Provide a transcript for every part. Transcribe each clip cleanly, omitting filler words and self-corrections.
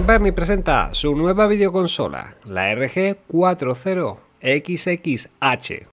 Anbernic presenta su nueva videoconsola, la RG40XXH.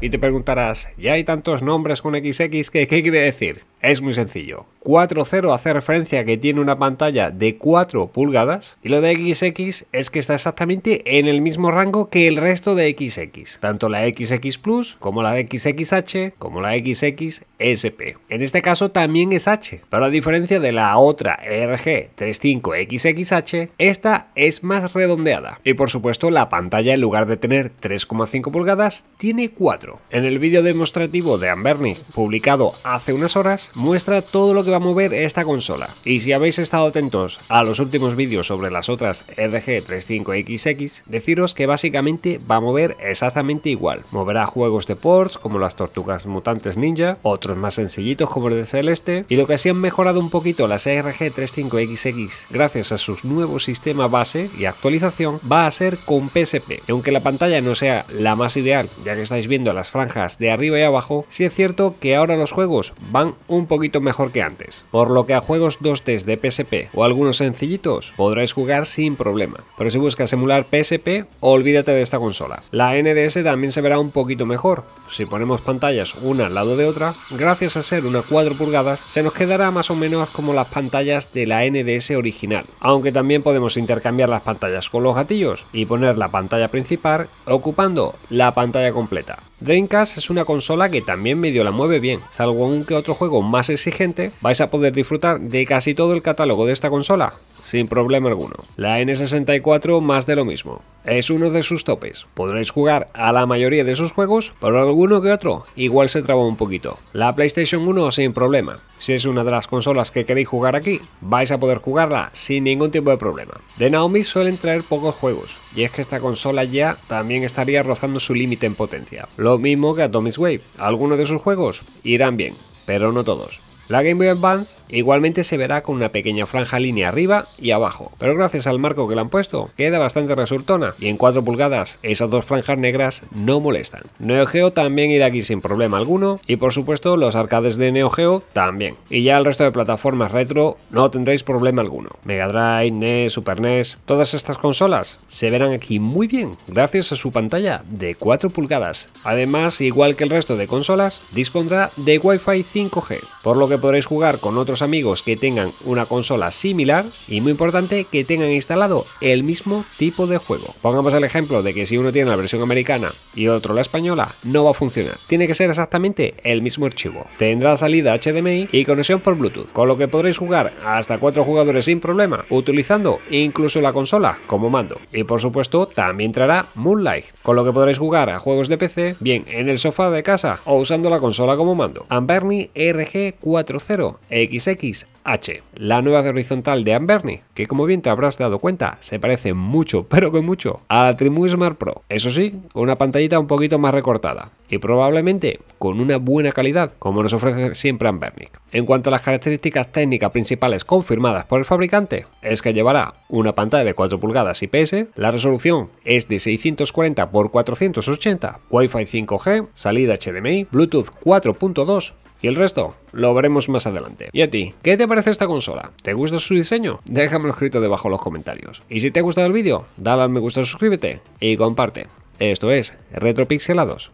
Y te preguntarás, ¿ya hay tantos nombres con XX que qué quiere decir? Es muy sencillo. 40 hace referencia a que tiene una pantalla de 4 pulgadas y lo de XX es que está exactamente en el mismo rango que el resto de XX, tanto la XX Plus como la XXH como la XXSP. En este caso también es H, pero a diferencia de la otra RG35XXH, esta es más redondeada. Y por supuesto la pantalla, en lugar de tener 3,5 pulgadas, tiene 4. En el vídeo demostrativo de Anbernic publicado hace unas horas, muestra todo lo que va a mover esta consola, y si habéis estado atentos a los últimos vídeos sobre las otras RG35XX, deciros que básicamente va a mover exactamente igual. Moverá juegos de ports como las Tortugas Mutantes Ninja, otros más sencillitos como el de Celeste, y lo que sí han mejorado un poquito las RG35XX gracias a sus nuevos sistemas base y actualización va a ser con PSP, y aunque la pantalla no sea la más ideal, ya que estáis viendo las franjas de arriba y abajo, sí es cierto que ahora los juegos van un poquito mejor que antes, por lo que a juegos 2D de PSP o algunos sencillitos podráis jugar sin problema, pero si buscas emular PSP, olvídate de esta consola. La NDS también se verá un poquito mejor. Si ponemos pantallas una al lado de otra, gracias a ser una 4 pulgadas, se nos quedará más o menos como las pantallas de la NDS original, aunque también podemos intercambiar las pantallas con los gatillos y poner la pantalla principal ocupando la pantalla completa. Dreamcast es una consola que también medio la mueve bien, salvo un que otro juego más exigente, vais a poder disfrutar de casi todo el catálogo de esta consola sin problema alguno. La N64 más de lo mismo, es uno de sus topes, podréis jugar a la mayoría de sus juegos, pero alguno que otro igual se traba un poquito. La PlayStation 1 sin problema, si es una de las consolas que queréis jugar aquí, vais a poder jugarla sin ningún tipo de problema. De Naomi suelen traer pocos juegos, y es que esta consola ya también estaría rozando su límite en potencia, lo mismo que Atomic Wave. Algunos de sus juegos irán bien, pero no todos. La Game Boy Advance igualmente se verá con una pequeña franja línea arriba y abajo, pero gracias al marco que le han puesto queda bastante resultona, y en 4 pulgadas esas dos franjas negras no molestan. Neo Geo también irá aquí sin problema alguno, y por supuesto los arcades de Neo Geo también, y ya el resto de plataformas retro no tendréis problema alguno. Mega Drive, NES, Super NES, todas estas consolas se verán aquí muy bien gracias a su pantalla de 4 pulgadas. Además, igual que el resto de consolas, dispondrá de Wi-Fi 5G, por lo que podréis jugar con otros amigos que tengan una consola similar, y muy importante que tengan instalado el mismo tipo de juego. Pongamos el ejemplo de que si uno tiene la versión americana y otro la española, no va a funcionar, tiene que ser exactamente el mismo archivo. Tendrá salida HDMI y conexión por Bluetooth, con lo que podréis jugar hasta 4 jugadores sin problema, utilizando incluso la consola como mando. Y por supuesto también traerá Moonlight, con lo que podréis jugar a juegos de PC bien en el sofá de casa o usando la consola como mando. Anbernic RG40XXH, la nueva de horizontal de Anbernic, que como bien te habrás dado cuenta se parece mucho, pero que mucho, a la Trimui Smart Pro, eso sí, con una pantallita un poquito más recortada y probablemente con una buena calidad, como nos ofrece siempre Anbernic. En cuanto a las características técnicas principales confirmadas por el fabricante, es que llevará una pantalla de 4 pulgadas IPS, la resolución es de 640 x 480, Wi-Fi 5G, salida HDMI, Bluetooth 4.2, y el resto lo veremos más adelante. ¿Y a ti? ¿Qué te parece esta consola? ¿Te gusta su diseño? Déjamelo escrito debajo en los comentarios. Y si te ha gustado el vídeo, dale al me gusta, suscríbete y comparte. Esto es Retropixelados.